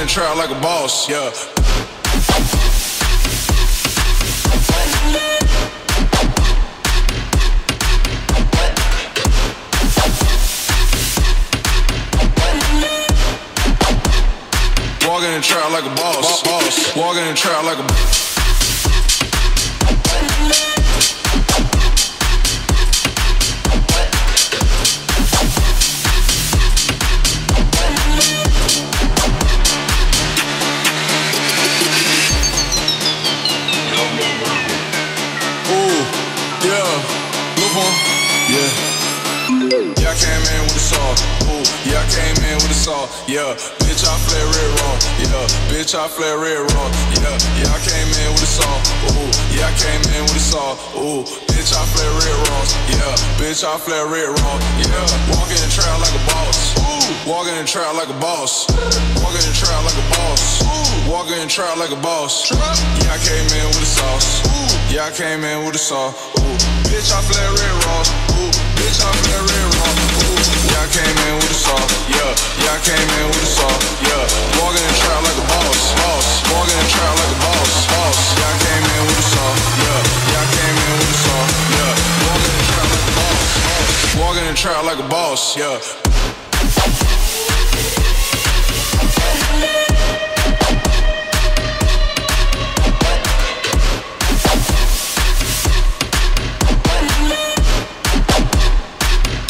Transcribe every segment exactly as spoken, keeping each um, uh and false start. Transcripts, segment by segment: in the trap like a boss, yeah. Walk in the trap like a boss, boss. Walk in the trap like a boss. Yeah, I came in with a saw. Ooh, yeah, I came in with a saw. Yeah, bitch, I flare red raw. Yeah, bitch, I flare red raw. Yeah, yeah, I came in with a saw. Ooh, yeah, I came in with a saw. Ooh, bitch, I flare red raw. Yeah, bitch, I flare red raw. Yeah, walk in the trap like a boss. Ooh, walk in the trap like a boss. Walk in the trap like a boss. Ooh, walk in the trap like a boss. Yeah, I came in with a sauce. Ooh, yeah, I came in with a saw. Ooh, bitch, I flare red raw. Bitch, I'm very wrong. Ooh, yeah, I came in with a saw. Yeah, yeah, I came in with a saw. Yeah, walking in the trap like a boss, boss. Walking in the trap like a boss, boss. Yeah, I came in with a saw. Yeah, yeah, I came in with a saw. Yeah, walking in the trap like a boss, boss. Walking in the trap like a boss. Yeah.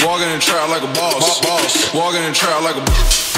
Walking in the trap like a boss, boss. Walking in the trap like a boss.